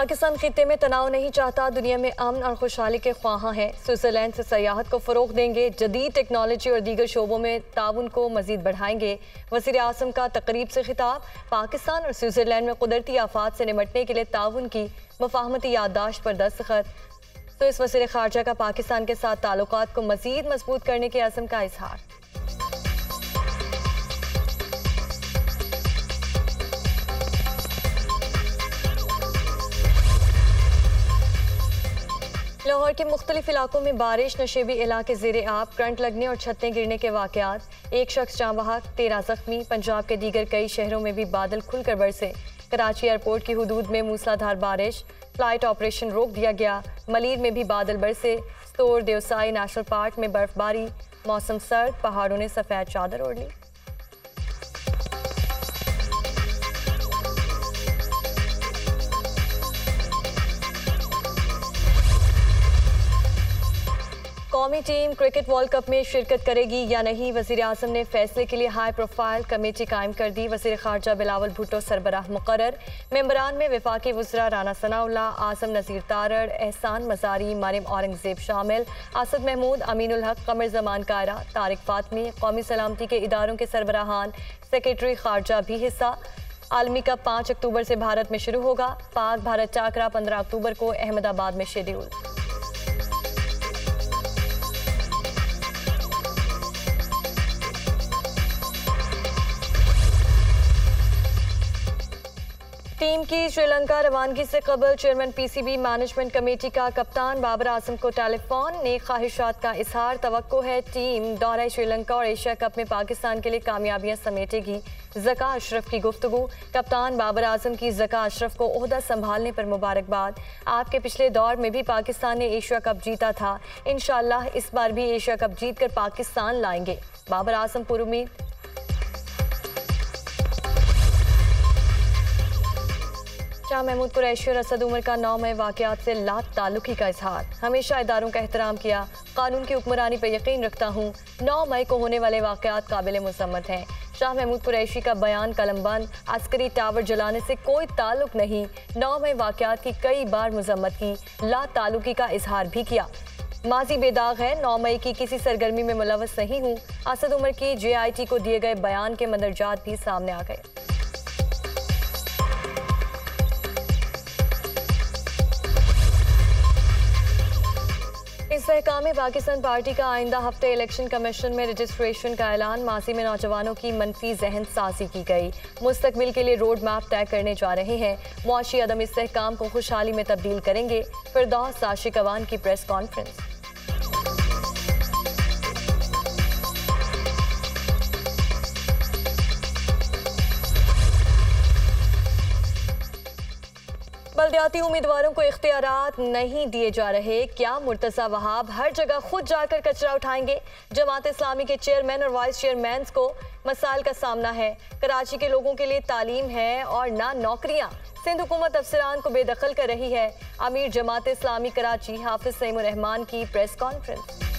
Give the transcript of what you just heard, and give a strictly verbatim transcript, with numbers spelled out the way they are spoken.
पाकिस्तान खिते में तनाव नहीं चाहता, दुनिया में अमन और खुशहाली के ख्वाहां हैं। स्विट्ज़रलैंड से सियाहत को फ़रोग देंगे, जदीद टेक्नोलॉजी और दीगर शोबों में ताउन को मज़ीद बढ़ाएंगे। वज़ीर-ए-आज़म का तकरीब से खिताब, पाकिस्तान और स्विट्ज़रलैंड में कुदरती आफात से निमटने के लिए ताउन की मफाहमती याददाश्त पर दस्तखत। तो इस वज़ीर-ए-ख़ारिजा का पाकिस्तान के साथ ताल्लुकात को मज़ीद मजबूत करने के अज़म का इजहार। लाहौर के मुख्तलिफ इलाकों में बारिश, नशेबी इलाके ज़ेरे आब, करंट लगने और छतें गिरने के वाक़यात। एक शख्स जाँ बहक, तेरह ज़ख्मी। पंजाब के दीगर कई शहरों में भी बादल खुलकर बरसे। कराची एयरपोर्ट की हदूद में मूसलाधार बारिश, फ्लाइट ऑपरेशन रोक दिया गया। मलीर में भी बादल बरसे। स्तोर देवसायी नेशनल पार्क में बर्फबारी। मौसम सर्द, पहाड़ों ने सफ़ेद चादर ओढ़ ली। कौमी टीम क्रिकेट वर्ल्ड कप में शिरकत करेगी या नहीं, वज़ीर-ए-आज़म ने फैसले के लिए हाई प्रोफाइल कमेटी कायम कर दी। वज़ीर-ए-ख़ारिजा बिलावल भुट्टो सरबराह मुकर्रर। मेंबरान में वफाकी वज़रा राना सनाउल्ला, आसम नजीर तारड़, एहसान मजारी, मारिम औरंगजेब शामिल। आसद महमूद, अमीनुल हक, कमर जमान कायरा, तारिक फातमी। कौमी सलामती के इदारों के सरबराहान, सेक्रेटरी खारजा भी हिस्सा। आलमी कप पाँच अक्टूबर से भारत में शुरू होगा। पाक भारत टाकरा पंद्रह अक्टूबर को अहमदाबाद में शेड्यूल। टीम की श्रीलंका रवानगी से कबल चेयरमैन पीसीबी मैनेजमेंट कमेटी का कप्तान बाबर आजम को टेलीफोन ने ख्वाहिशात का इजहार। तवक्को है टीम दौरा श्रीलंका और एशिया कप में पाकिस्तान के लिए कामयाबियां समेटेगी। जका अशरफ की गुफ्तगू, कप्तान बाबर आजम की जका अशरफ को ओहदा संभालने पर मुबारकबाद। आपके पिछले दौर में भी पाकिस्तान ने एशिया कप जीता था, इंशाअल्लाह इस बार भी एशिया कप जीत कर पाकिस्तान लाएंगे। बाबर आजम पूरी उम्मीद। शाह महमूद कुरैशी और असद उमर का नौ मई वाक़यात से ला ताल्लुकी का इजहार। हमेशा इदारों का एहतराम किया, कानून की हुक्मरानी पर यकीन रखता हूँ। नौ मई को होने वाले वाक़यात काबिल मसम्मत हैं। शाह महमूद कुरैशी का बयान कलमबंद, अस्करी टावर जलाने से कोई ताल्लुक नहीं। नौ मई वाक़यात की कई बार मजम्मत की, ला ताल्लुकी का इजहार भी किया। माजी बेदाग है, नौ मई की किसी सरगर्मी में मुलवस नहीं हूँ। असद उमर की जे आई टी को दिए गए बयान के मंदरजात भी सामने आ गए। इस सहकाम में पाकिस्तान पार्टी का आइंदा हफ्ते इलेक्शन कमीशन में रजिस्ट्रेशन का ऐलान। माजी में नौजवानों की मनफी जहन साजी की गई, मुस्तकबिल के लिए रोड मैप तय करने जा रहे हैं। मुआशी अदम इस सहकाम को खुशहाली में तब्दील करेंगे। फिरदौस आशिक अवान की प्रेस कॉन्फ्रेंस। बल्दियाती उम्मीदवारों को इख्तियारात नहीं दिए जा रहे, क्या मुर्तज़ा वहाब हर जगह खुद जाकर कचरा उठाएंगे? जमात इस्लामी के चेयरमैन और वाइस चेयरमैन को मसाइल का सामना है। कराची के लोगों के लिए तालीम है और ना नौकरियां। सिंध हुकूमत अफसरान को बेदखल कर रही है। अमीर जमात इस्लामी कराची हाफिज़ सईम की प्रेस कॉन्फ्रेंस।